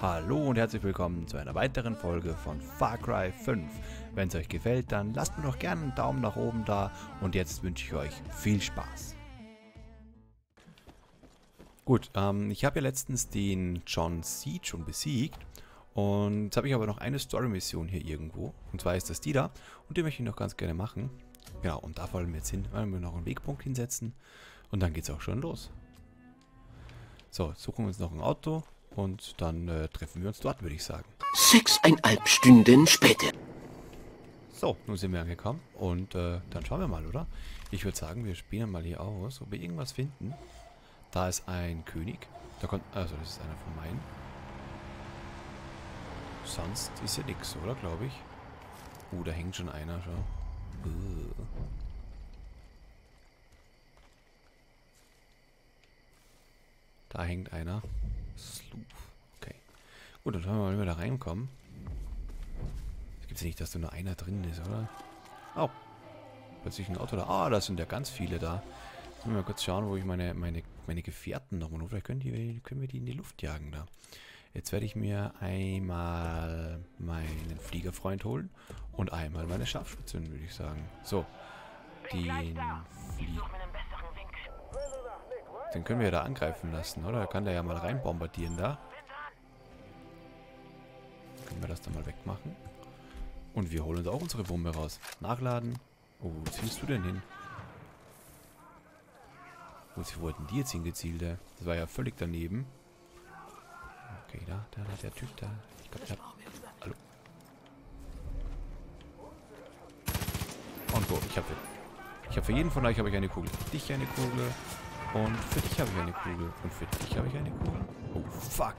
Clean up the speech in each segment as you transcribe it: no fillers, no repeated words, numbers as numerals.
Hallo und herzlich willkommen zu einer weiteren Folge von Far Cry 5. Wenn es euch gefällt, dann lasst mir doch gerne einen Daumen nach oben da und jetzt wünsche ich euch viel Spaß. Gut, ich habe ja letztens den John Seed schon besiegt und jetzt habe ich aber noch eine Story-Mission hier irgendwo. Und zwar ist das die da und die möchte ich noch ganz gerne machen. Genau, und da wollen wir jetzt hin, wollen wir noch einen Wegpunkt hinsetzen und dann geht es auch schon los. So, suchen wir uns noch ein Auto. Und dann treffen wir uns dort, würde ich sagen. 6,5 Stunden später. So, nun sind wir angekommen. Und dann schauen wir mal, oder? Ich würde sagen, wir spielen mal hier aus, ob wir irgendwas finden. Da ist ein König. Da kommt, also das ist einer von meinen. Sonst ist ja nichts, oder? Glaube ich. Da hängt schon einer. Schau. Da hängt einer. Okay. Gut, dann schauen wir mal, wenn wir da reinkommen. Es gibt ja nicht, dass da nur einer drin ist, oder? Oh. Plötzlich ein Auto da. Ah, da sind ja ganz viele da. Jetzt müssen wir mal kurz schauen, wo ich meine Gefährten nochmal hole. Vielleicht können wir die in die Luft jagen da. Jetzt werde ich mir einmal meinen Fliegerfreund holen und einmal meine Scharfschützin, würde ich sagen. So. Den können wir ja da angreifen lassen, oder? Da kann der ja mal rein bombardieren da. Können wir das dann mal wegmachen. Und wir holen uns auch unsere Bombe raus. Nachladen. Oh, wo zielst du denn hin? Wo hatten die jetzt hingezielt? Das war ja völlig daneben. Okay, da hat der Typ da. Ich glaube, der hat... Hallo. Und wo? Ich habe für jeden von euch habe ich eine Kugel. Für dich eine Kugel. Und für dich habe ich eine Kugel. Und für dich habe ich eine Kugel. Oh, fuck.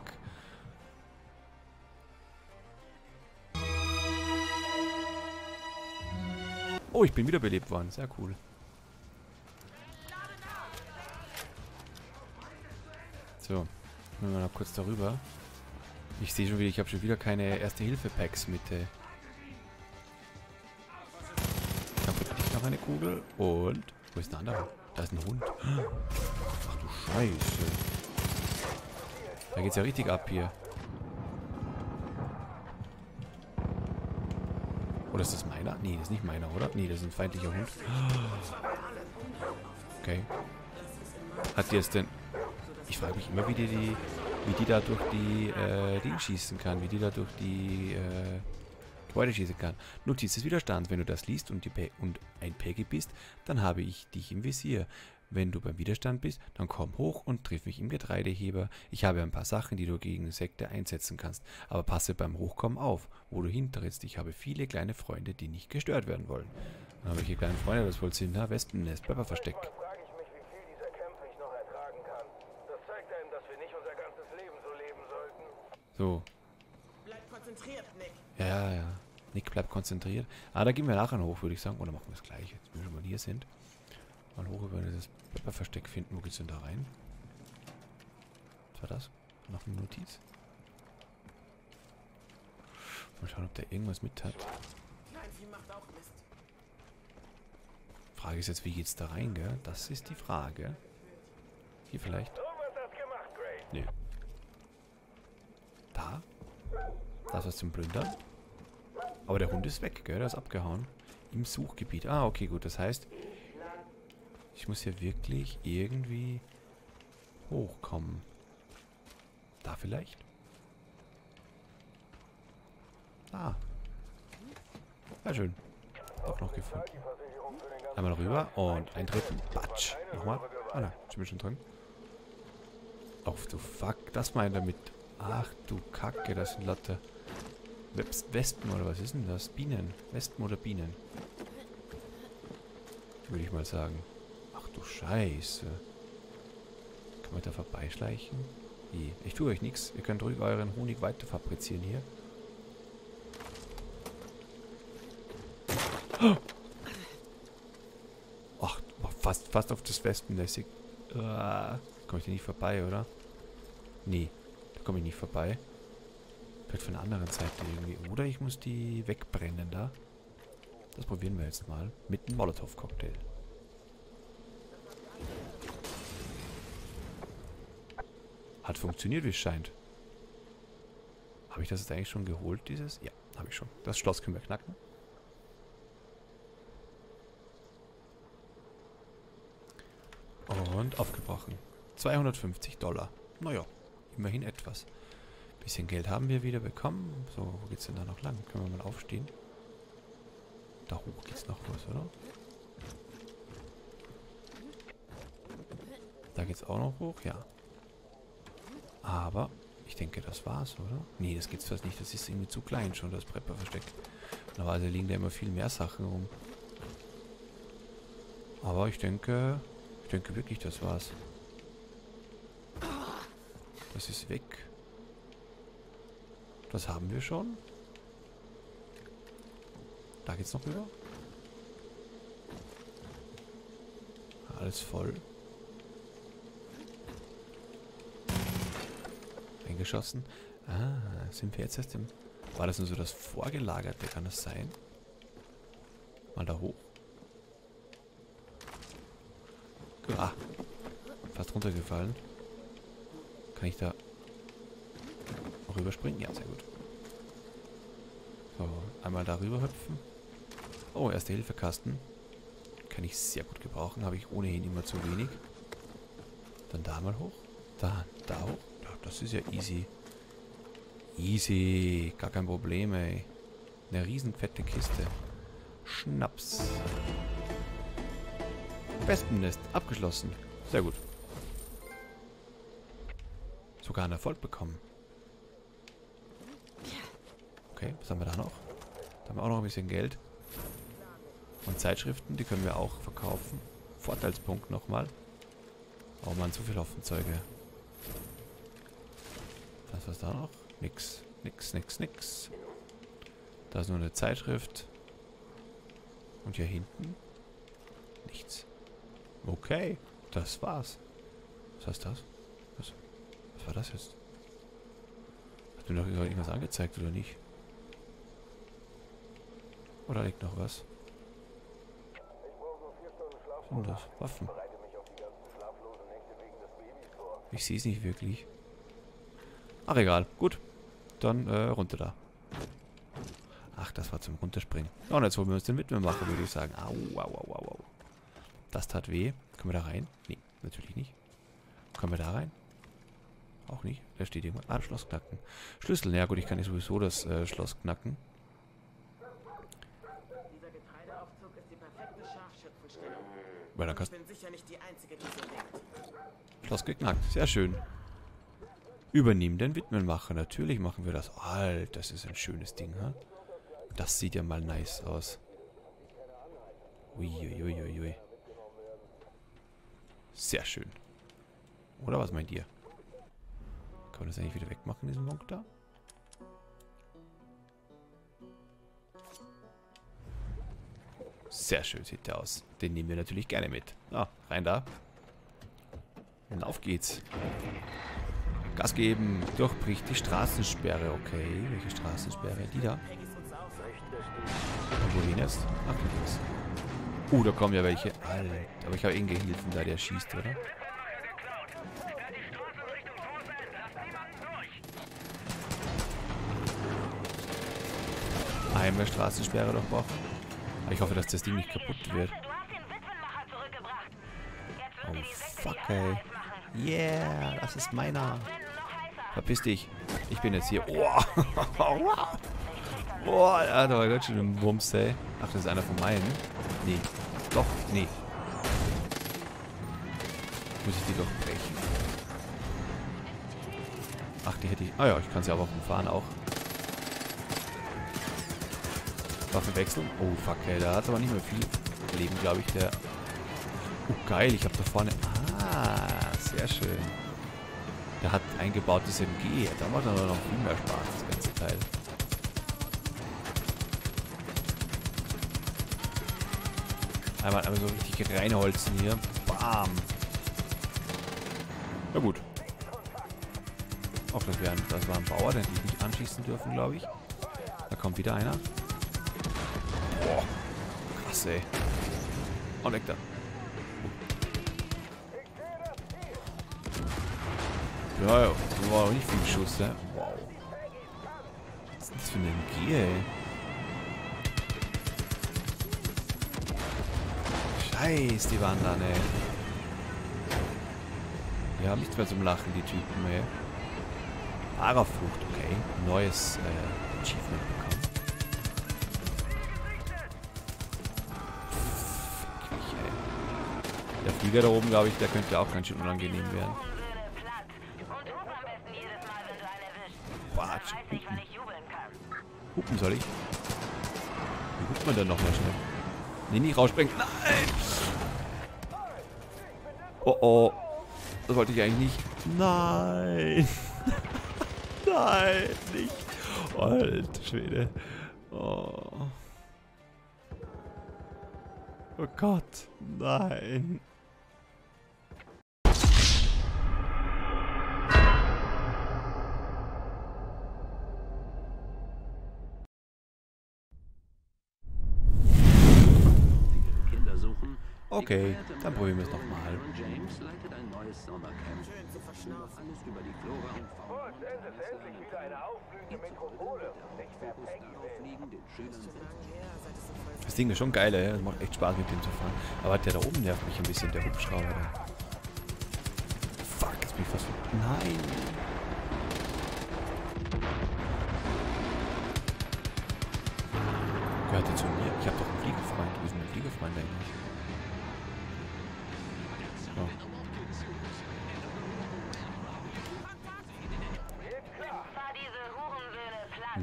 Oh, ich bin wiederbelebt worden. Sehr cool. So. Nehmen wir noch kurz darüber. Ich sehe schon wieder, ich habe schon wieder keine Erste-Hilfe-Packs mit. Ich habe für dich noch eine Kugel. Und... Wo ist der andere? Da ist ein Hund. Ach du Scheiße. Da geht's ja richtig ab hier. Oder ist das meiner? Nee, das ist nicht meiner, oder? Nee, das ist ein feindlicher Hund. Okay. Hat die es denn... Ich frage mich immer, wie die da durch die Dinge schießen kann. Wie die da durch die Gebäude schießen kann. Notiz des Widerstands. Wenn du das liest und ein Peggy bist, dann habe ich dich im Visier. Wenn du beim Widerstand bist, dann komm hoch und triff mich im Getreideheber. Ich habe ein paar Sachen, die du gegen Insekten einsetzen kannst. Aber passe beim Hochkommen auf, wo du hintrittst. Ich habe viele kleine Freunde, die nicht gestört werden wollen. Dann habe ich hier kleine Freunde, das wohl sind, Wespennest, Pfefferversteck. So. Bleib konzentriert, Nick. Ja. Nick bleibt konzentriert. Da gehen wir nachher hoch, würde ich sagen. Oder machen wir es gleich, jetzt, wenn wir schon mal hier sind. Mal hoch über das Pepperversteck finden. Wo geht's denn da rein? Was war das? Noch eine Notiz? Mal schauen, ob der irgendwas mit hat. Frage ist jetzt, wie geht's da rein, gell? Das ist die Frage. Hier vielleicht? Nee. Da? Da ist was zum Plündern. Aber der Hund ist weg, gell? Der ist abgehauen. Im Suchgebiet. Ah, okay, gut. Das heißt... Ich muss hier wirklich irgendwie hochkommen. Da vielleicht? Da. Sehr schön. Auch noch gefunden. Einmal rüber und eintreten. Batsch. Nochmal. Ah, da. Sind wir schon drin? Auf du Fuck. Das meint er mit. Ach du Kacke. Das sind Latte. Wespen oder was ist denn das? Bienen. Wespen oder Bienen? Würde ich mal sagen. Du Scheiße. Kann man da vorbeischleichen? Ich tue euch nichts. Ihr könnt ruhig euren Honig weiter fabrizieren hier. Ach, fast auf das Wespennest. Komme ich da nicht vorbei, oder? Nee, da komme ich nicht vorbei. Vielleicht von der anderen Seite irgendwie. Oder ich muss die wegbrennen da. Das probieren wir jetzt mal. Mit einem Molotow-Cocktail. Hat funktioniert, wie es scheint. Habe ich das jetzt eigentlich schon geholt, dieses? Ja, habe ich schon. Das Schloss können wir knacken. Und aufgebrochen. 250 Dollar. Naja, immerhin etwas. Ein bisschen Geld haben wir wieder bekommen. So, wo geht's denn da noch lang? Können wir mal aufstehen? Da hoch geht's noch los, oder? Da geht's auch noch hoch, ja. Aber ich denke, das war's, oder? Nee, das gibt's fast nicht. Das ist irgendwie zu klein schon, das Prepper versteckt. Normalerweise liegen da immer viel mehr Sachen rum. Aber ich denke wirklich, das war's. Das ist weg. Das haben wir schon. Da geht's noch rüber. Alles voll. Eingeschossen. Ah, sind wir jetzt erst im... War das nur so das Vorgelagerte? Kann das sein? Mal da hoch. Ah, fast runtergefallen. Kann ich da rüberspringen? Ja, sehr gut. So, einmal da rüber hüpfen. Oh, Erste-Hilfe-Kasten. Kann ich sehr gut gebrauchen. Habe ich ohnehin immer zu wenig. Dann da mal hoch. Da hoch. Ja, das ist ja easy. Easy. Gar kein Problem, ey. Eine riesen fette Kiste. Schnaps. Wespennest. Abgeschlossen. Sehr gut. Sogar einen Erfolg bekommen. Okay, was haben wir da noch? Da haben wir auch noch ein bisschen Geld. Und Zeitschriften, die können wir auch verkaufen. Vorteilspunkt nochmal. Oh man, so viel Hoffnungszeuge. Was war's da noch? Nix. Da ist nur eine Zeitschrift. Und hier hinten? Nichts. Okay, das war's. Was heißt das? Was war das jetzt? Hat mir doch irgendwas angezeigt, oder nicht? Oder liegt noch was? Was sind das? Waffen. Ich sehe es nicht wirklich. Ach, egal. Gut. Dann runter da. Ach, das war zum Runterspringen. Oh, und jetzt holen wir uns den Witwenmacher, würde ich sagen. Au. Das tat weh. Können wir da rein? Nee, natürlich nicht. Können wir da rein? Auch nicht. Da steht irgendwo. Ah, Schloss knacken. Schlüssel. Na ja, gut, ich kann ja sowieso das Schloss knacken. Dieser Getreideaufzug ist die perfekte Scharfschützenstellung. Weil dann kannst du... Ich bin sicher nicht die Einzige, die so denkt. Schloss geknackt. Sehr schön. Übernehmen den Witwenmacher. Natürlich machen wir das. Alter, das ist ein schönes Ding, ha? Das sieht ja mal nice aus. Uiuiuiui. Sehr schön. Oder was meint ihr? Kann man das eigentlich wieder wegmachen, diesen Monk da? Sehr schön sieht der aus. Den nehmen wir natürlich gerne mit. Ah, rein da. Und auf geht's. Gas geben. Durchbricht die Straßensperre. Okay, welche Straßensperre? Die da. Und wohin erst? Ach, links. Da kommen ja welche. Alter, aber ich habe irgendeinen Gehilfen da, der schießt, oder? Einmal Straßensperre durchbrochen. Ich hoffe, dass das Ding nicht kaputt wird. Oh, fuck, ey. Yeah, das ist meiner. Verpiss dich. Ich bin jetzt hier. Oh, da war ganz schön ein Wumms, ey. Ach, das ist einer von meinen. Nee. Doch, nee. Muss ich die doch brechen? Ach, die hätte ich... Ah ja, ich kann sie aber auch umfahren auch. Waffen wechseln. Oh, fuck, ey. Da hat aber nicht mehr viel Leben, glaube ich, der... Oh, geil. Ich habe da vorne... Ah, sehr schön. Der hat eingebautes MG. Da macht er noch viel mehr Spaß, das ganze Teil. Einmal so richtig reinholzen hier. Bam. Na gut. Auch das war ein Bauer, den hätte ich nicht anschießen dürfen, glaube ich. Da kommt wieder einer. Boah. Krass, ey. Und weg da. Ja, war auch nicht viel Schuss, ne? Wow. ist das für eine MG, ey? Scheiß, die wandern, ey. Die haben nichts mehr zum Lachen, die Typen, ey. Fahrerflucht, okay. Neues Achievement bekommen. Der Flieger da oben, glaube ich, der könnte auch ganz schön unangenehm werden. Boah, hupen. Hupen soll ich? Wie hupt man denn nochmal schnell? Nee, nicht rausspringen. Nein! Oh oh. Das wollte ich eigentlich nicht. Nein! Nein, nicht. Oh, alter Schwede. Oh. Oh Gott. Nein. Okay, dann probieren wir es nochmal. James leitet ein neues Sommercamp. Schön zu verschnaufen. Alles über die Flora und Fauna. Falls End ist endlich wieder eine aufblühende Metropole. Nicht mehr Peggy-Wellen. Das Ding ist schon geil, ey. Das macht echt Spaß, mit dem zu fahren. Aber der da oben nervt mich ein bisschen, der Hubschrauber. Da. Fuck, jetzt bin ich fast... Nein! Gehört der zu mir? Ich hab doch einen Fliegefreund. Wo ist denn der Fliegefreund eigentlich? Oh.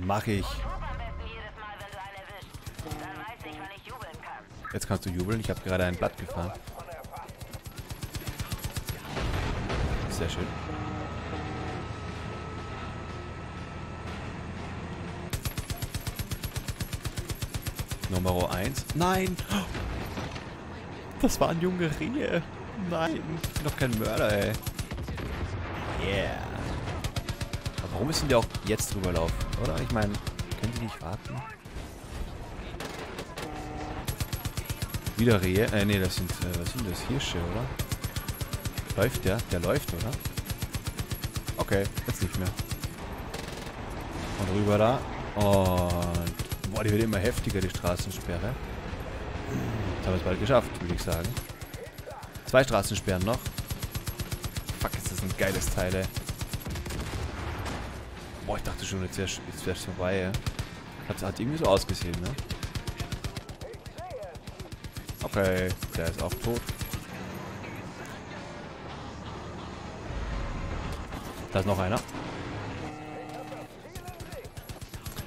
Mach ich. Jetzt kannst du jubeln. Ich habe gerade ein Blatt gefahren. Sehr schön. Nummer 1. Nein! Das waren junge Rehe. Nein, ich bin doch kein Mörder, ey. Yeah. Aber warum müssen die auch jetzt drüber laufen, oder? Ich meine, können die nicht warten? Wieder Rehe? Nee, das sind, was sind das? Hirsche, oder? Läuft der? Der läuft, oder? Okay, jetzt nicht mehr. Und rüber da. Und... Boah, die wird immer heftiger, die Straßensperre. Das haben wir es bald geschafft, würde ich sagen. 2 Straßensperren noch. Fuck, ist das ein geiles Teil, ey. Boah, ich dachte schon, jetzt wär's vorbei, ey. Hat irgendwie so ausgesehen, ne? Okay, der ist auch tot. Da ist noch einer.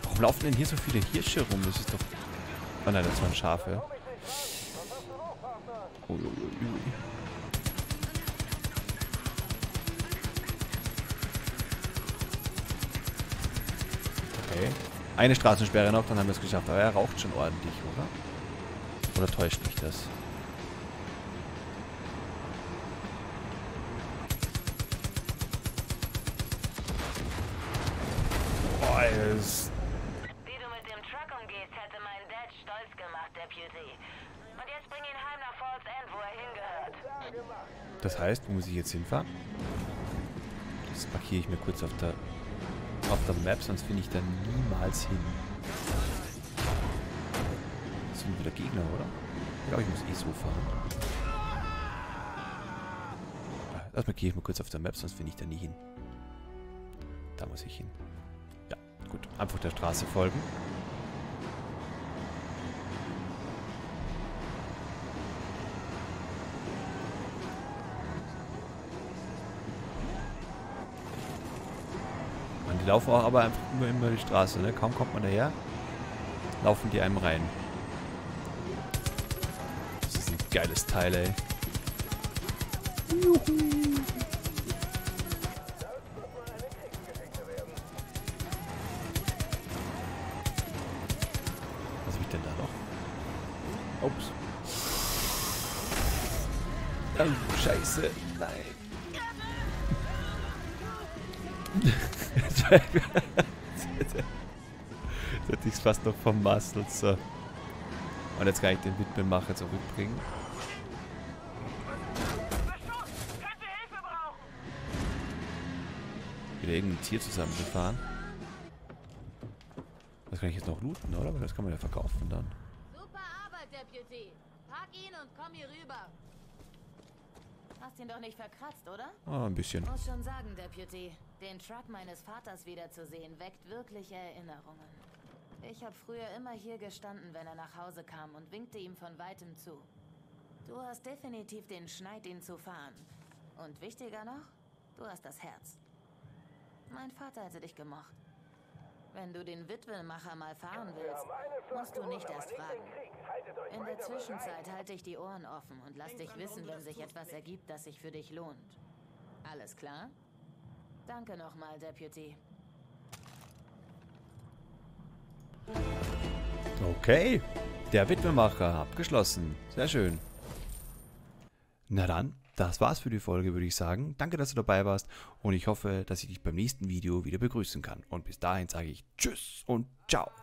Warum laufen denn hier so viele Hirsche rum? Das ist doch... Oh nein, das waren Schafe. Oh, oh, oh, oh. Okay. Eine Straßensperre noch, dann haben wir es geschafft. Aber er raucht schon ordentlich, oder? Oder täuscht mich das? Boah, es... Wie du mit dem Truck umgehst, hätte mein Dad stolz gemacht, Deputy. Und jetzt bring ihn heim nach Falls End, wo er hingehört. Das heißt, wo muss ich jetzt hinfahren? Das markiere ich mir kurz auf der... Map, sonst finde ich da niemals hin. Das sind wieder Gegner, oder? Ich glaube, ich muss eh so fahren. Das markiere ich mal kurz auf der Map, sonst finde ich da nie hin. Da muss ich hin. Ja, gut. Einfach der Straße folgen. Die laufen auch aber einfach immer die Straße, ne? Kaum kommt man daher, laufen die einem rein. Das ist ein geiles Teil, ey. Juhu. Was hab ich denn da noch? Ups. Oh, Scheiße. Nein. Jetzt hätte ich es fast noch vermasselt. So. Und jetzt kann ich den Witwenmacher zurückbringen. Wieder irgendein Tier zusammengefahren. Das kann ich jetzt noch looten, oder? Das kann man ja verkaufen dann. Super Arbeit, Deputy. Pack ihn und komm hier rüber. Hast ihn doch nicht verkratzt, oder? Ah, ein bisschen. Muss schon sagen, Deputy. Den Truck meines Vaters wiederzusehen, weckt wirkliche Erinnerungen. Ich habe früher immer hier gestanden, wenn er nach Hause kam und winkte ihm von Weitem zu. Du hast definitiv den Schneid, ihn zu fahren. Und wichtiger noch, du hast das Herz. Mein Vater hätte dich gemocht. Wenn du den Witwenmacher mal fahren willst, musst du nicht erst fragen. In der Zwischenzeit halte ich die Ohren offen und lass dich wissen, wenn sich etwas ergibt, das sich für dich lohnt. Alles klar? Danke nochmal, Deputy. Okay, der Witwenmacher abgeschlossen. Sehr schön. Na dann, das war's für die Folge, würde ich sagen. Danke, dass du dabei warst und ich hoffe, dass ich dich beim nächsten Video wieder begrüßen kann. Und bis dahin sage ich Tschüss und Ciao.